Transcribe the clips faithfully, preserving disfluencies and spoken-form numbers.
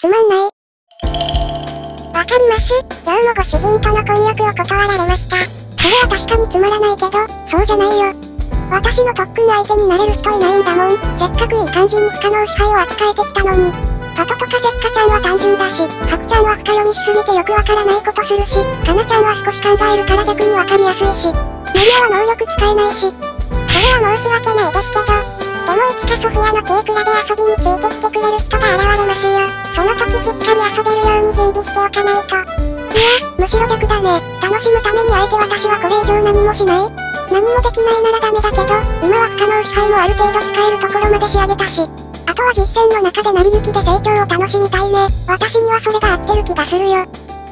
つまんない。わかります。今日もご主人との婚約を断られました。それは確かにつまらないけど、そうじゃないよ。私の特訓の相手になれる人いないんだもん。せっかくいい感じに不可能支配を扱えてきたのに。パトとかセッカちゃんは単純だし、ハクちゃんは深読みしすぎてよくわからないことするし、かなちゃんは少し考えるから逆にわかりやすいし、メリアは能力使えないし。それは申し訳ないですけど。でもいつかソフィアの軽くらで遊びについてきてくれる人が現れますよ。その時しっかり遊べるように準備しておかないと。いや、むしろ逆だね。楽しむためにあえて私はこれ以上何もしない。何もできないならダメだけど、今は不可能支配もある程度使えるところまで仕上げたし。あとは実践の中で成り行きで成長を楽しみたいね。私にはそれが合ってる気がするよ。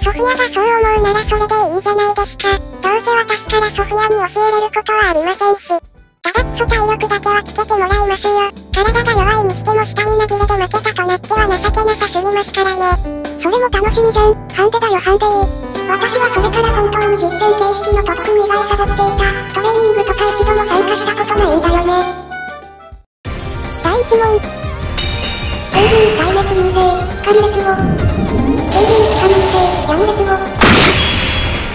ソフィアがそう思うならそれでいいんじゃないですか。どうせ私からソフィアに教えれることはありませんし。ただ基礎体力だけはつけてもらいますよ。体が弱いにしてもスタミナ切れで負けたとなっては情けなさすぎますからね。それも楽しみじゃん。ハンデだよハンデー。私はそれから本当に実践形式の特訓以外サボっていた。トレーニングとか一度も参加したことないんだよね。だいいち問。全然大滅流星、光滅を。全然地下流星、闇滅を。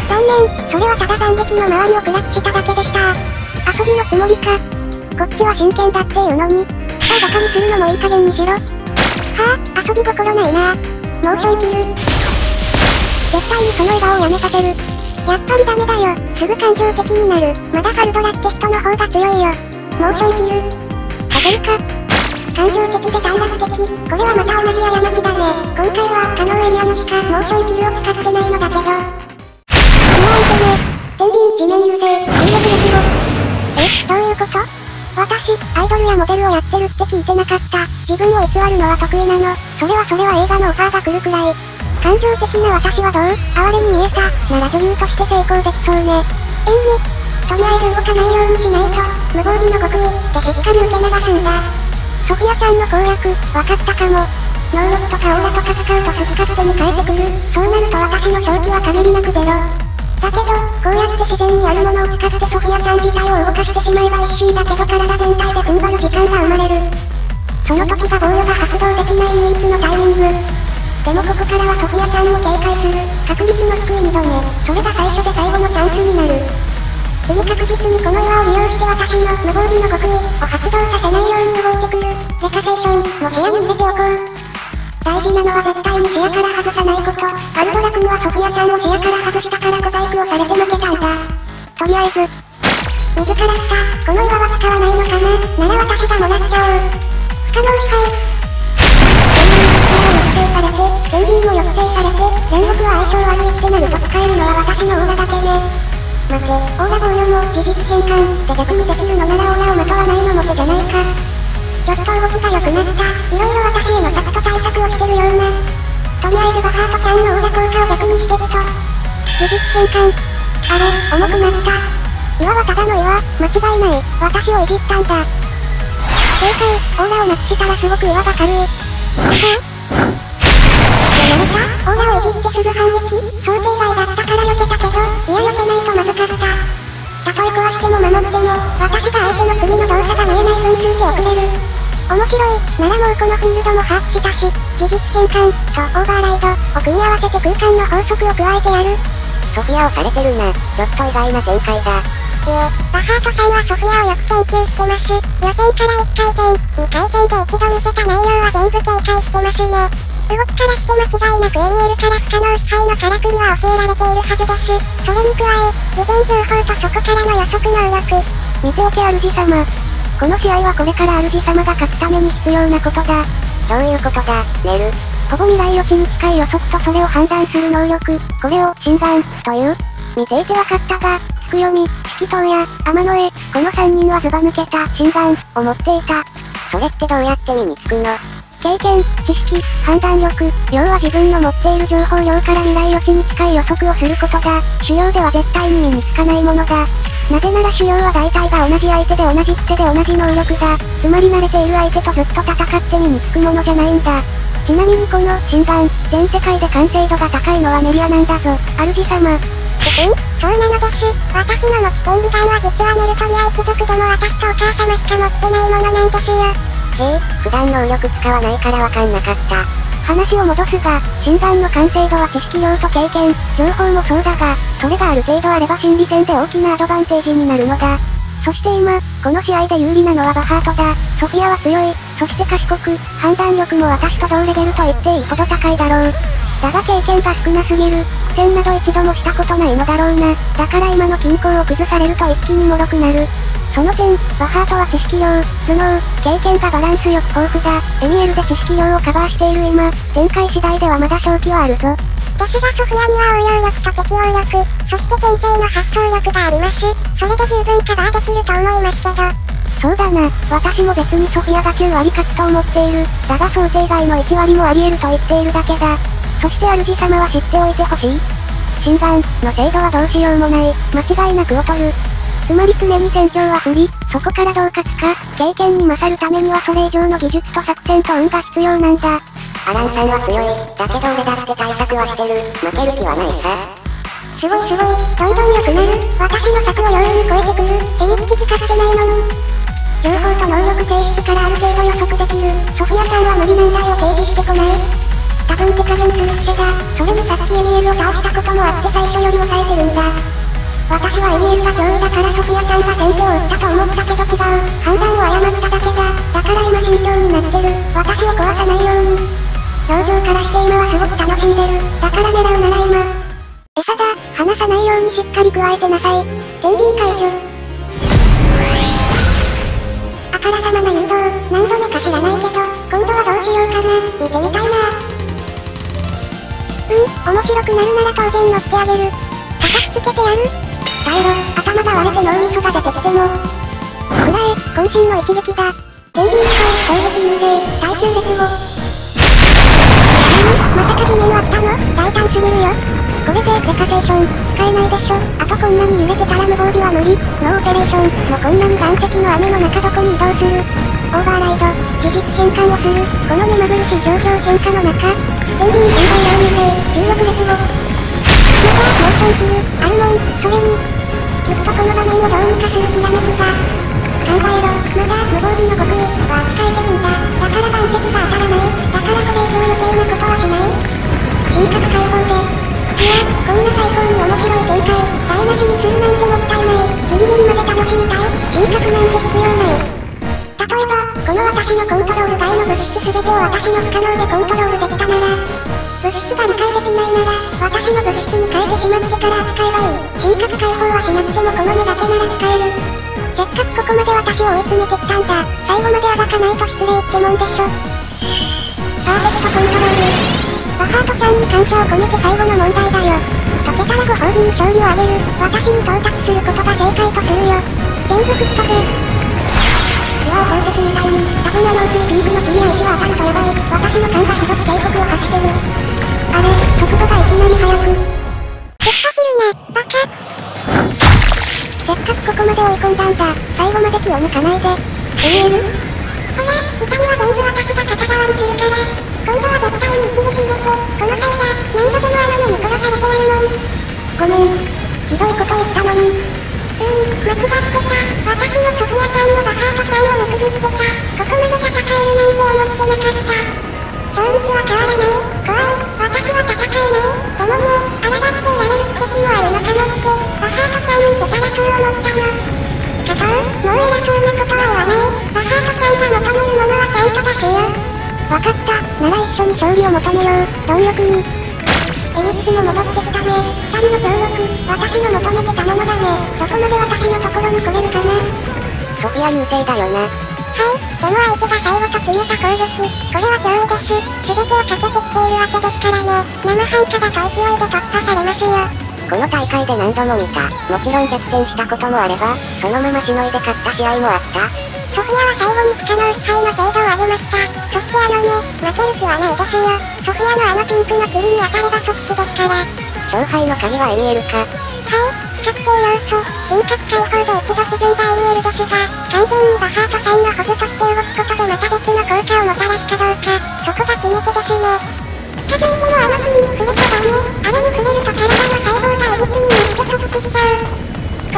残念、それはただ斬撃の周りを暗くしただけでした。遊びのつもりか。こっちは真剣だっていうのに、スターバカにするのもいい加減にしろ。はぁ、遊び心ないなぁ。もうちょい切る。絶対にその笑顔をやめさせる。やっぱりダメだよ、すぐ感情的になる。まだハルドラって人の方が強いよ。もうちょい切る。勝てるか。感情的で短絡的。これはまた同じ過ちだね。今回は可能エリアにしかもうちょい切るを使ってないのだけど。このアイテム、天秤地面流星、天滅滅を。どういうこと？私、アイドルやモデルをやってるって聞いてなかった。自分を偽るのは得意なの。それはそれは映画のオファーが来るくらい。感情的な私はどう？哀れに見えた。なら女優として成功できそうね。演技。とりあえず動かないようにしないと、無防備の極意ってしっかり受け流すんだ。ソフィアちゃんの攻略、わかったかも。能力とかオーラとか使うとスズカステに変えてくる。そうなると私の正気は限りなくゼロ。だけど、こうやって自然にあるものを使ってソフィアちゃん自体を動かしてしまえば一瞬だけど体全体で踏ん張る時間が生まれる。その時が防御が発動できない唯一のタイミング。でもここからはソフィアちゃんを警戒する。確率の低いにどめ、それが最初で最後のチャンスになる。次確実にこの岩を利用して私の無防備の極意を発動させないように動いてくる。デカセーションも視野に入れておこう。大事なのは絶対に視野から外さないこと。アルドラ君はソフィアちゃんを視野から外したから小細工をされて負けたんだ。とりあえず自ら来た。この岩は使わないのかな。なら私がもらっちゃおう。不可能支配。全員の力を抑制されて、全員も抑制されて、全国は相性悪いってなると使えるのは私のオーラだけね。待て、オーラ防御も事実変換で逆にできるのならオーラをまとわないのも手じゃないか。ちょっと動きが良くなった。いろいろ私へのタクト対策をしてるような。とりあえずバハートちゃんのオーラ効果を逆にしてると。技術転換。あれ、重くなった。岩はただの岩、間違いない。私をいじったんだ。正解、オーラをなくしたらすごく岩が軽い。はぁ？やられた？オーラをいじってすぐ反撃？想定外だったから避けたけど、いや避けないとまずかった。たとえ壊しても守っても、私が相手の次の動作が見えない分数で遅れる。面白い、ならもうこのフィールドも把握したし、事実変換とオーバーライドを組み合わせて空間の法則を加えてやる。ソフィアをされてるな、ちょっと意外な展開だ。いえ、バハートさんはソフィアをよく研究してます。予選からいっかい戦、にかい戦で一度見せた内容は全部警戒してますね。動きからして間違いなくエミエルから不可能支配のからくりは教えられているはずです。それに加え、事前情報とそこからの予測能力。見据えて主様、この試合はこれから主様が勝つために必要なことだ。どういうことだ、ネル？ほぼ未来予知に近い予測とそれを判断する能力、これを「真眼」という。見ていて分かったが、つくよみ、色灯や、天の絵、このさんにんはずば抜けた真眼を持っていた。それってどうやって身につくの？経験、知識、判断力、要は自分の持っている情報量から未来予知に近い予測をすることだ。修行では絶対に身につかないものだ。なぜなら修行は大体が同じ相手で同じ手で同じ能力だ。つまり慣れている相手とずっと戦って身につくものじゃないんだ。ちなみにこの真眼、全世界で完成度が高いのはメリアなんだぞ、主様。うん、そうなのです。私の持つ天秤眼は実はネルトリア一族でも私とお母様しか持ってないものなんですよ。へえ、普段能力使わないからわかんなかった。は話を戻すが、診断の完成度は知識量と経験、情報もそうだが、それがある程度あれば心理戦で大きなアドバンテージになるのだ。そして今、この試合で有利なのはバハートだ。ソフィアは強い、そして賢く、判断力も私と同レベルと言っていいほど高いだろう。だが経験が少なすぎる、苦戦など一度もしたことないのだろうな。だから今の均衡を崩されると一気に脆くなる。その点、バハートは知識量、頭脳、経験がバランスよく豊富だ。エミエルで知識量をカバーしている今、展開次第ではまだ勝機はあるぞ。ですがソフィアには応用力と適応力、そして天性の発想力があります。それで十分カバーできると思いますけど。そうだな、私も別にソフィアがきゅうわり勝つと思っている。だが想定外のいちわりもあり得ると言っているだけだ。そして主様は知っておいてほしい。心眼の精度はどうしようもない、間違いなく劣る。つまり常に戦況は不利、そこからどう勝つか、経験に勝るためにはそれ以上の技術と作戦と運が必要なんだ。アランさんは強い、だけど俺だって対策はしてる、負ける気はないさ。すごいすごい、どんどん良くなる、私の策を容易に超えてくる、手に利き使ってないのに。情報と能力性質からある程度予測できる、ソフィアさんは無理難題を提示してこない。多分手加減するってが、それにさっきエミエルを倒したこともあって最初より抑えてるんだ。私はエミエルが脅威だからソフィアさんが先手を打ったと思ったけど違う。判断を誤っただけだ。だから今慎重になってる。私を壊さないように。表情からして今はすごく楽しんでる。だから狙うなら今。餌だ。離さないようにしっかり加えてなさい。天秤解除。あからさまな誘導。何度目か知らないけど、今度はどうしようかな。見てみたいな。うん、面白くなるなら当然乗ってあげる。叩きつけてやる。耐えろ、頭が割れて脳みそが出てきても。くらえ、渾身の一撃だ。天秤使い、衝撃幽霊、耐久絶望。なに、まさか地面あったの？大胆すぎるよ。これでデカセーション、使えないでしょ。あとこんなに揺れてたら無防備は無理。ノーオペレーション、もうこんなに岩石の雨の中どこに移動する？オーバーライド、事実変換をする。この目まぐるしい状況変化の中、天秤心配用幽霊、重力絶望。また、モーションキル、アルモン、それに、きっとこの場面をどうにかするひらめきだ。考えろ、まだ、無防備の極意は使えてるんだ。だから岩石が当たらない。だからこれ以上余計なことはしない。品格解放で。いや、こんな最高に面白い展開、台無しにするなんてもったいない。ギリギリまで楽しみたい。品格なんて必要ない。例えば、この私のコントロール外の物質全てを私の不可能でコントロールできたなら、物質が理解できないなら、私の物質に変えてしまってから扱えばいい。品格解放はしなくてもこの目だけなら使える。せっかくここまで私を追い詰めてきたんだ。最後まであがかないと失礼ってもんでしょ。パーフェクトコントロール。バハートちゃんに感謝を込めて最後の問題だよ。解けたらご褒美に勝利をあげる。私に到達することが正解とするよ。全部吹っ飛べ。岩を宝石みたいに、ダブなノースイピンクの切り味は当たるとやばい。私の勘がひどく警告を発してる。あれ、速度がいきなり速く。突っ走るな、バカ。せっかくここまで追い込んだんだ。最後まで気を抜かないで。エミエル？ほら、痛みは全部私が肩代わりするから。今度は絶対に一撃入れて、この回は何度でもあの目に殺されてやるもん。ごめん、ひどいこと言ったのに。うーん、間違ってた。私のソフィアちゃんのバハートちゃんを見くびってた。ここまで戦えるなんて思ってなかった。勝率は変わらない。怖い。私は戦えない。でもね、抗ってやれるって気もあるのかなって。バハートちゃん見てたらそう思ったの。加藤、もう偉そうなことは言わない。バハートちゃんが求めるものはちゃんと出すよ。わかった。なら一緒に勝利を求めよう。貪欲に。エミッチも戻ってきたね。二人の協力、私の求めてたものだね。どこまで私のところに来れるかな。ソフィア優勢だよな。はい。でも相手が最後と決めた攻撃、これは脅威です。全てをかけてきているわけですからね。生半可だと勢いで突破されますよ。この大会で何度も見た。もちろん逆転したこともあれば、そのまましのいで勝った試合もあった。ソフィアは最後に不可能支配の精度を上げました。そしてあのね、負ける気はないですよ。ソフィアのあのピンクの霧に当たれば即死ですから。勝敗の鍵はエミエルか。はい、確定要素、品格解放で一度沈んだエミエルですが、完全にバハートさんの補助として動くことでまた別の効果をもたらすかどうか、そこが決め手ですね。近づいてもあの霧に触れちゃダメ。あれに触れると体の細胞がえびつになって突起しちゃう。この石も当たったらオーラとか守備関係なく貫通するよ。だから絶対に回避、石でできた傷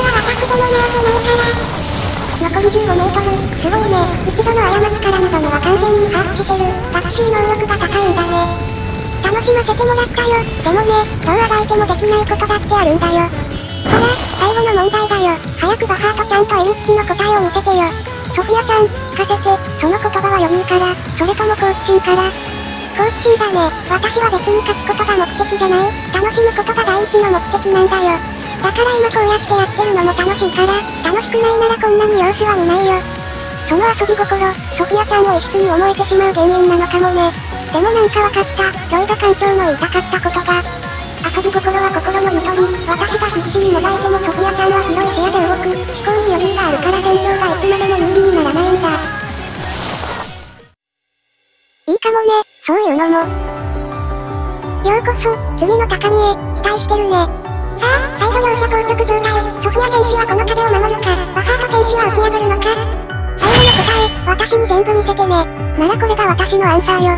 は私でもないじゃないから。残りじゅうごメートル、すごいね。一度の過ちから二度目は完全に把握してる。学習能力が高いんだね。楽しませてもらったよ。でもね、どうあがいてもできないことだってあるんだよ。ほら、最後の問題だよ。早くバハートちゃんとエリッチの答えを見せてよ。ソフィアちゃん、聞かせて。その言葉は余裕から、それとも好奇心から？好奇心だね。私は別に勝つことが目的じゃない。楽しむことが第一の目的なんだよ。だから今こうやってやってるのも楽しいから、楽しくないならこんなに様子は見ないよ。その遊び心、ソフィアちゃんを異質に思えてしまう原因なのかもね。でもなんかわかった、ロイド艦長の言いたかったことが。遊び心は心のゆとり、私が必死にもがいてもソフィアちゃんは広い視野で動く、思考に余裕があるから戦場がいつまでも有利にならないんだ。いいかもね、そういうのも。ようこそ、次の高みへ、期待してるね。さあ、再度両者硬直状態。ソフィア選手はこの壁を守るか、バハート選手は打ち破るのか。最後の答え、私に全部見せてね。ならこれが私のアンサーよ。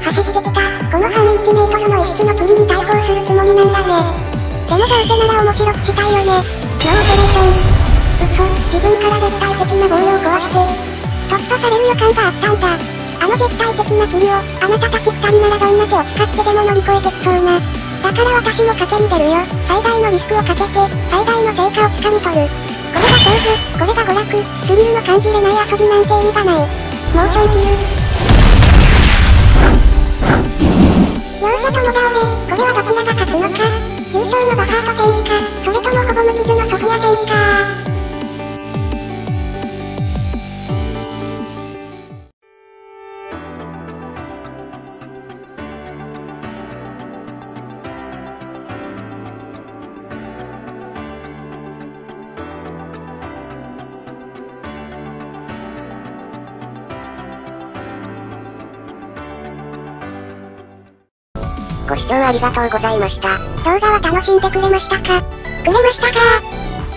走り出てた、この範囲いちメートルの異質の霧に対抗するつもりなんだね。でもどうせなら面白くしたいよね。ノーオペレーション。嘘、自分から絶対的な防御を壊して。突破される予感があったんだ。あの絶対的な霧を、あなたたちふたりならどんな手を使ってでも乗り越えてきそうな。だから私も賭けに出るよ。最大のリスクをかけて、最大の成果をつかみ取る。これが勝負、これが娯楽、スリルの感じれない遊びなんて意味がない。モーションキル。両者とも顔で、これはどちらが勝つのか。重傷のバハート選手か、それともほぼ無傷のソフィア選手か。ご視聴ありがとうございました。動画は楽しんでくれましたか？くれましたか？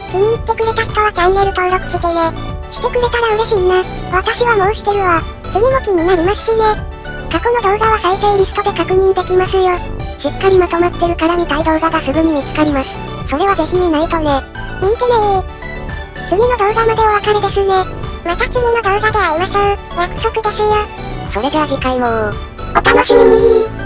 気に入ってくれた人はチャンネル登録してね。してくれたら嬉しいな。私はもうしてるわ。次も気になりますしね。過去の動画は再生リストで確認できますよ。しっかりまとまってるから見たい動画がすぐに見つかります。それはぜひ見ないとね。見てねー。次の動画までお別れですね。また次の動画で会いましょう。約束ですよ。それじゃあ次回もお楽しみにー。